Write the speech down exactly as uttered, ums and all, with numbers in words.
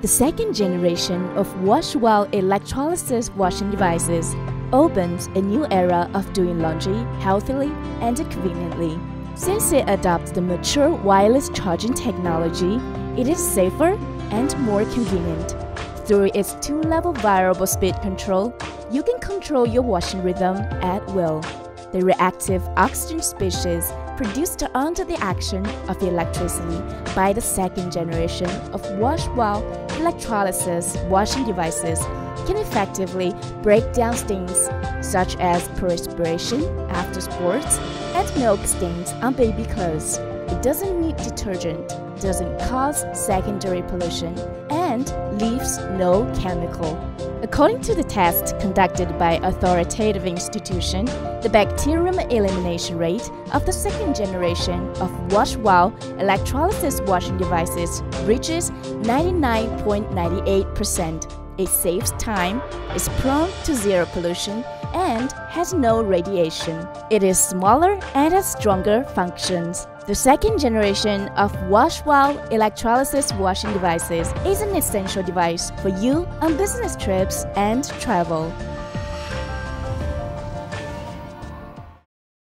The second generation of wash-while electrolysis washing devices opens a new era of doing laundry healthily and conveniently. Since it adopts the mature wireless charging technology, it is safer and more convenient. Through its two-level variable speed control, you can control your washing rhythm at will. The reactive oxygen species produced under the action of electricity by the second generation of wash-while electrolysis washing devices can effectively break down stains such as perspiration after sports and milk stains on baby clothes. It doesn't need detergent, doesn't cause secondary pollution, and leaves no chemical. According to the test conducted by authoritative institution, the bacterium elimination rate of the second generation of wash-while electrolysis washing devices reaches ninety-nine point nine eight percent. It saves time, is prone to zero pollution, and has no radiation. It is smaller and has stronger functions. The second generation of wash-while electrolysis washing devices is an essential device for you on business trips and travel.